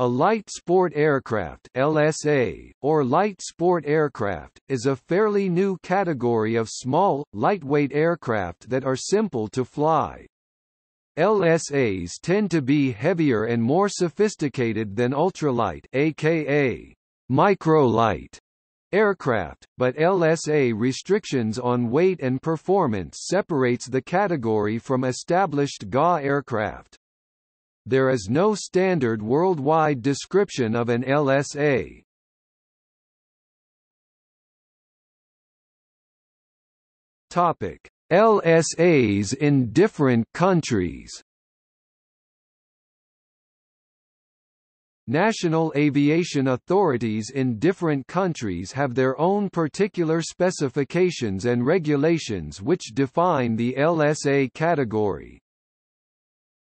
A light sport aircraft (LSA) or light sport aircraft is a fairly new category of small, lightweight aircraft that are simple to fly. LSAs tend to be heavier and more sophisticated than ultralight (aka microlight) aircraft, but LSA restrictions on weight and performance separates the category from established GA aircraft. There is no standard worldwide description of an LSA. Topic: LSAs in different countries. National aviation authorities in different countries have their own particular specifications and regulations which define the LSA category.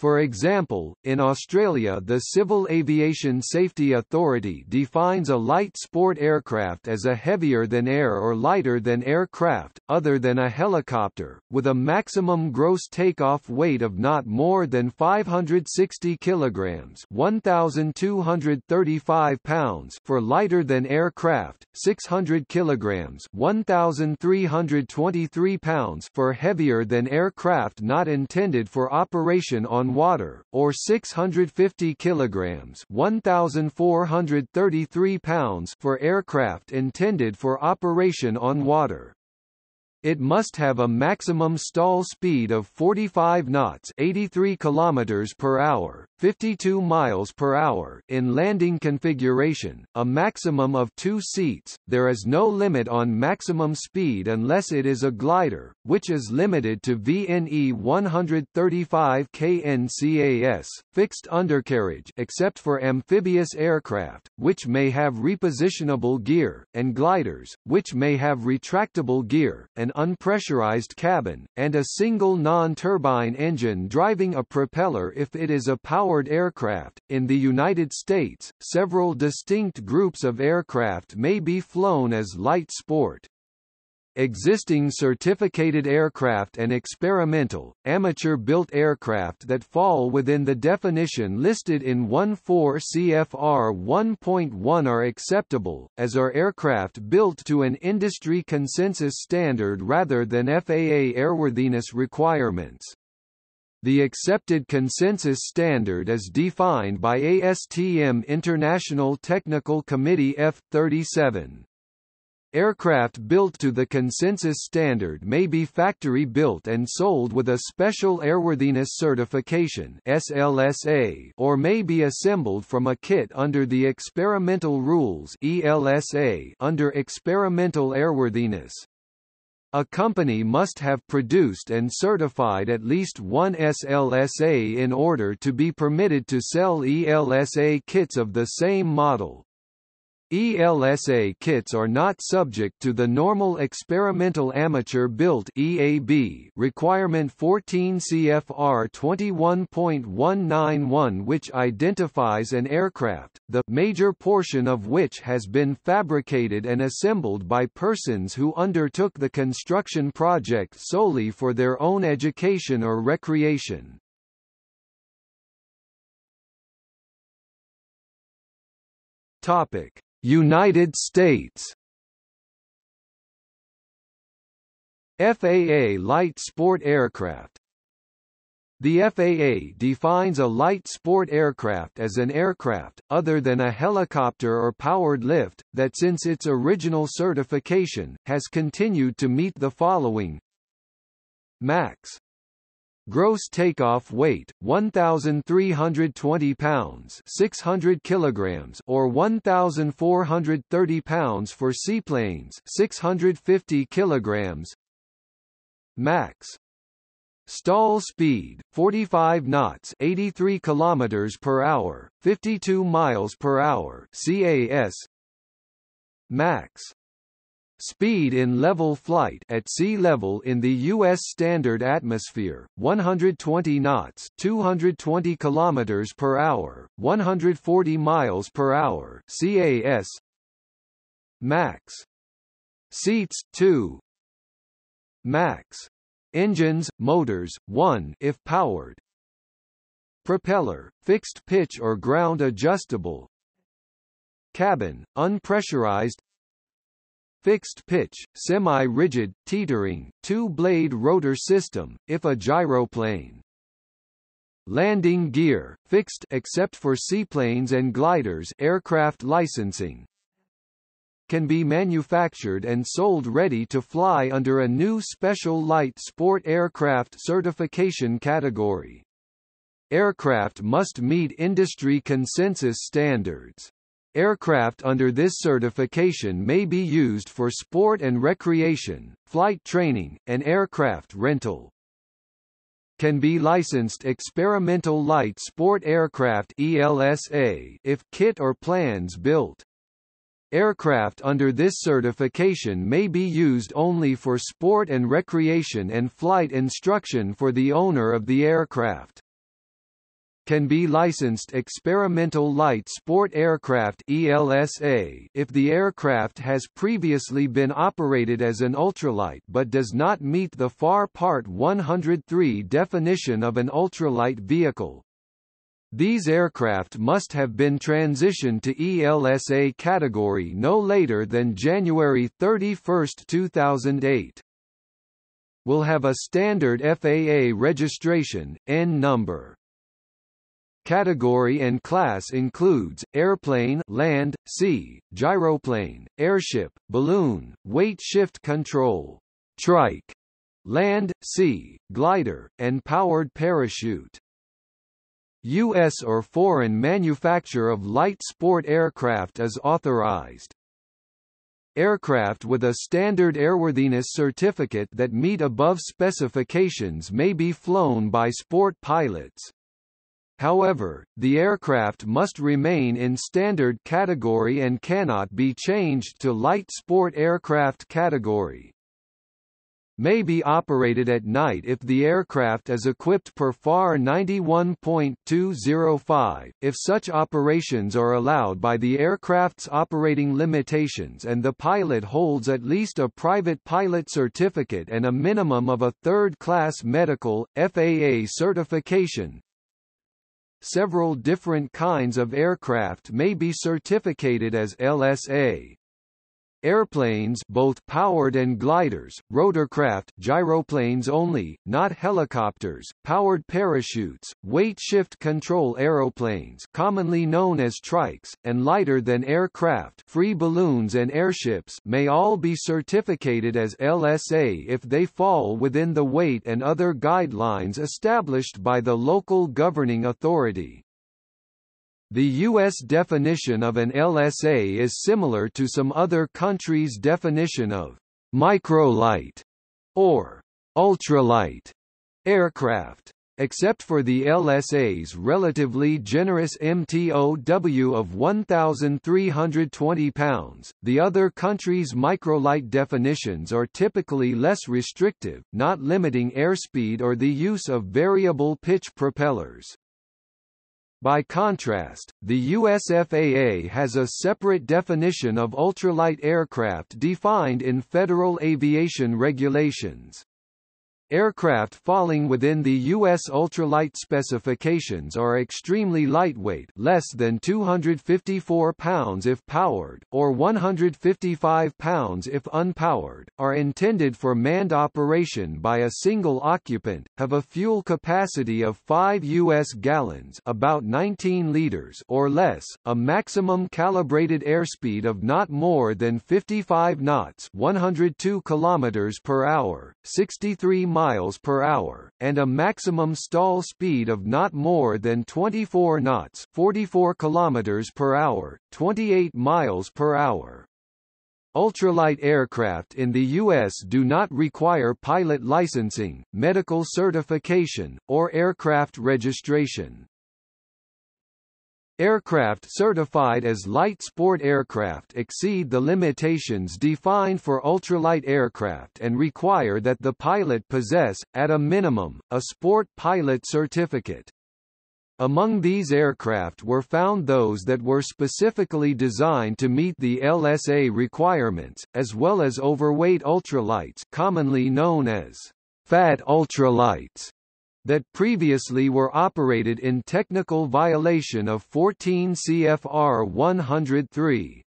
For example, in Australia the Civil Aviation Safety Authority defines a light sport aircraft as a heavier than air or lighter than air craft, other than a helicopter, with a maximum gross takeoff weight of not more than 560 kilograms (1,235 pounds) for lighter than air craft, 600 kilograms (1,323 pounds) for heavier than air craft not intended for operation on water, or 650 kilograms (1,433 pounds) for aircraft intended for operation on water. It must have a maximum stall speed of 45 knots (83 kilometers per hour, 52 miles per hour) in landing configuration, a maximum of 2 seats. There is no limit on maximum speed unless it is a glider, which is limited to VNE 135 kNCAS, fixed undercarriage except for amphibious aircraft, which may have repositionable gear, and gliders, which may have retractable gear, and unpressurized cabin, and a single non-turbine engine driving a propeller if it is a powered aircraft. In the United States, several distinct groups of aircraft may be flown as light sport. Existing certificated aircraft and experimental, amateur-built aircraft that fall within the definition listed in 14 CFR 1.1 are acceptable, as are aircraft built to an industry consensus standard rather than FAA airworthiness requirements. The accepted consensus standard is defined by ASTM International Technical Committee F-37. Aircraft built to the consensus standard may be factory-built and sold with a Special Airworthiness Certification (SLSA) or may be assembled from a kit under the Experimental Rules (ELSA) under Experimental Airworthiness. A company must have produced and certified at least one SLSA in order to be permitted to sell ELSA kits of the same model. ELSA kits are not subject to the normal experimental amateur-built (EAB) requirement 14 CFR 21.191, which identifies an aircraft, the major portion of which has been fabricated and assembled by persons who undertook the construction project solely for their own education or recreation. Topic: United States. FAA light sport aircraft. The FAA defines a light sport aircraft as an aircraft, other than a helicopter or powered lift, that since its original certification, has continued to meet the following: max gross takeoff weight 1,320 pounds (600 kilograms) or 1,430 pounds for seaplanes (650 kilograms). Max stall speed 45 knots (83 kilometers per hour, 52 miles per hour) (CAS). Max speed in level flight at sea level in the U.S. standard atmosphere, 120 knots, 220 kilometers per hour, 140 miles per hour (CAS). Max seats 2. Max engines, motors 1 if powered. Propeller, fixed pitch or ground adjustable. Cabin, unpressurized. Fixed pitch, semi-rigid, teetering, two-blade rotor system, if a gyroplane. Landing gear, fixed except for seaplanes and gliders, aircraft licensing. Can be manufactured and sold ready to fly under a new special light sport aircraft certification category. Aircraft must meet industry consensus standards. Aircraft under this certification may be used for sport and recreation, flight training, and aircraft rental. Can be licensed experimental light sport aircraft (ELSA) if kit or plans built. Aircraft under this certification may be used only for sport and recreation and flight instruction for the owner of the aircraft. Can be licensed experimental light sport aircraft (ELSA) if the aircraft has previously been operated as an ultralight but does not meet the FAR Part 103 definition of an ultralight vehicle. These aircraft must have been transitioned to ELSA category no later than January 31, 2008. Will have a standard FAA registration, N number. Category and class includes airplane, land, sea, gyroplane, airship, balloon, weight shift control, trike, land, sea, glider, and powered parachute. U.S. or foreign manufacture of light sport aircraft is authorized. Aircraft with a standard airworthiness certificate that meet above specifications may be flown by sport pilots. However, the aircraft must remain in standard category and cannot be changed to light sport aircraft category. May be operated at night if the aircraft is equipped per FAR 91.205, if such operations are allowed by the aircraft's operating limitations and the pilot holds at least a private pilot certificate and a minimum of a third-class medical, FAA certification. Several different kinds of aircraft may be certificated as LSA. Airplanes, both powered and gliders, rotorcraft, gyroplanes only, not helicopters, powered parachutes, weight shift control aeroplanes, commonly known as trikes, and lighter than aircraft, free balloons and airships, may all be certificated as LSA if they fall within the weight and other guidelines established by the local governing authority. The U.S. definition of an LSA is similar to some other countries' definition of microlight or ultralight aircraft. Except for the LSA's relatively generous MTOW of 1,320 pounds, the other countries' microlight definitions are typically less restrictive, not limiting airspeed or the use of variable pitch propellers. By contrast, the U.S. FAA has a separate definition of ultralight aircraft defined in Federal Aviation Regulations. Aircraft falling within the U.S. ultralight specifications are extremely lightweight, less than 254 pounds if powered, or 155 pounds if unpowered, are intended for manned operation by a single occupant, have a fuel capacity of 5 U.S. gallons, about 19 liters, or less, a maximum calibrated airspeed of not more than 55 knots, 102 kilometers per hour, 63 miles per hour, and a maximum stall speed of not more than 24 knots, 44 kilometers per hour, 28 miles per hour. Ultralight aircraft in the U.S. do not require pilot licensing, medical certification, or aircraft registration. Aircraft certified as light sport aircraft exceed the limitations defined for ultralight aircraft and require that the pilot possess, at a minimum, a sport pilot certificate. Among these aircraft were found those that were specifically designed to meet the LSA requirements, as well as overweight ultralights, commonly known as fat ultralights, that previously were operated in technical violation of 14 CFR 103.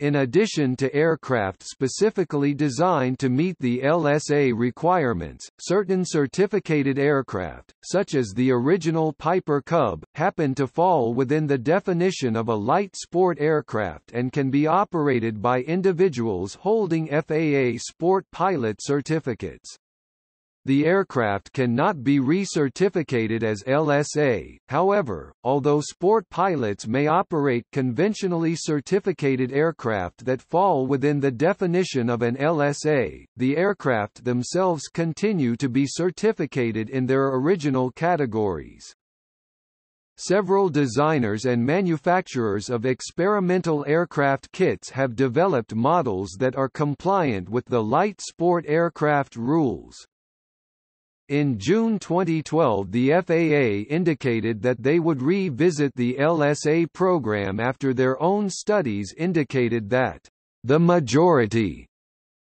In addition to aircraft specifically designed to meet the LSA requirements, certain certificated aircraft, such as the original Piper Cub, happen to fall within the definition of a light sport aircraft and can be operated by individuals holding FAA Sport Pilot certificates. The aircraft cannot be recertificated as LSA, however, although sport pilots may operate conventionally certificated aircraft that fall within the definition of an LSA, the aircraft themselves continue to be certificated in their original categories. Several designers and manufacturers of experimental aircraft kits have developed models that are compliant with the light sport aircraft rules. In June 2012, the FAA indicated that they would revisit the LSA program after their own studies indicated that the majority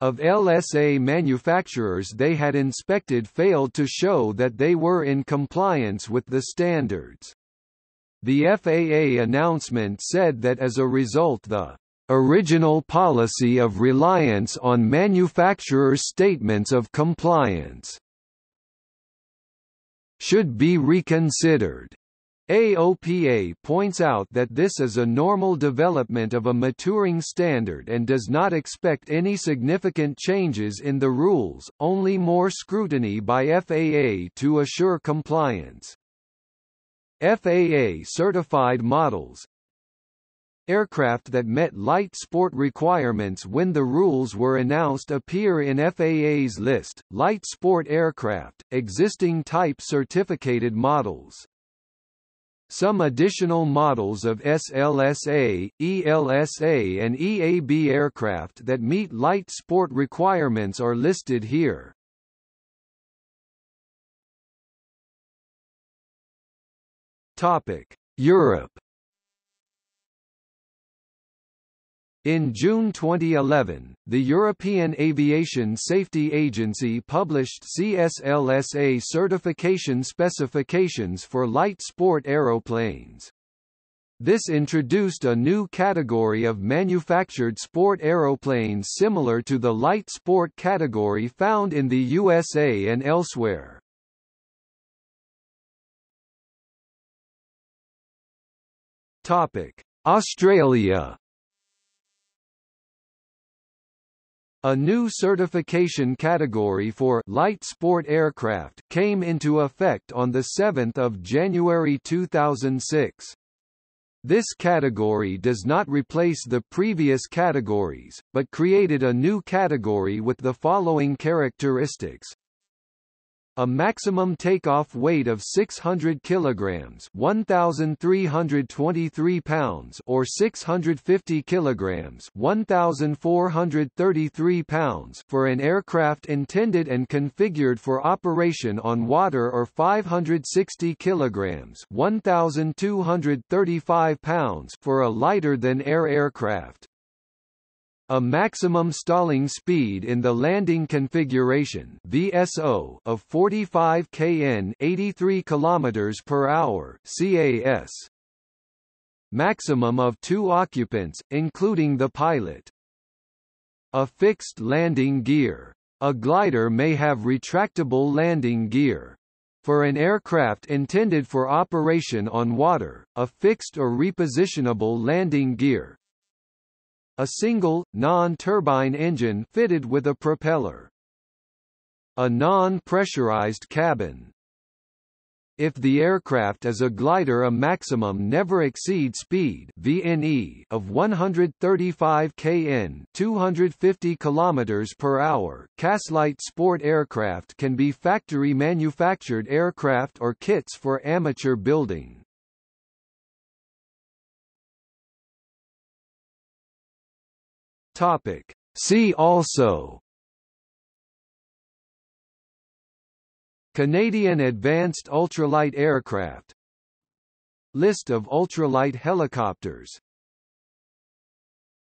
of LSA manufacturers they had inspected failed to show that they were in compliance with the standards. The FAA announcement said that as a result, the original policy of reliance on manufacturers' statements of compliance should be reconsidered. AOPA points out that this is a normal development of a maturing standard and does not expect any significant changes in the rules, only more scrutiny by FAA to assure compliance. FAA-certified models, aircraft that met light sport requirements when the rules were announced, appear in FAA's list, light sport aircraft, existing type certificated models. Some additional models of SLSA, ELSA and EAB aircraft that meet light sport requirements are listed here. Topic: Europe. In June 2011, the European Aviation Safety Agency published CSLSA certification specifications for light sport aeroplanes. This introduced a new category of manufactured sport aeroplanes similar to the light sport category found in the USA and elsewhere. Australia. A new certification category for light sport aircraft came into effect on 7 January 2006. This category does not replace the previous categories, but created a new category with the following characteristics. A maximum takeoff weight of 600 kilograms, 1,323 pounds, or 650 kilograms, 1,433 pounds, for an aircraft intended and configured for operation on water, or 560 kilograms, 1,235 pounds, for a lighter-than-air aircraft. A maximum stalling speed in the landing configuration (VSO) of 45 kN (83 km/h) (CAS). Maximum of 2 occupants, including the pilot. A fixed landing gear. A glider may have retractable landing gear. For an aircraft intended for operation on water, a fixed or repositionable landing gear. A single, non-turbine engine fitted with a propeller. A non-pressurized cabin. If the aircraft is a glider, a maximum never exceed speed (VNE) of 135 kN (250 km/h). Caslight sport aircraft can be factory manufactured aircraft or kits for amateur building. Topic. See also: Canadian advanced ultralight aircraft, List of ultralight helicopters,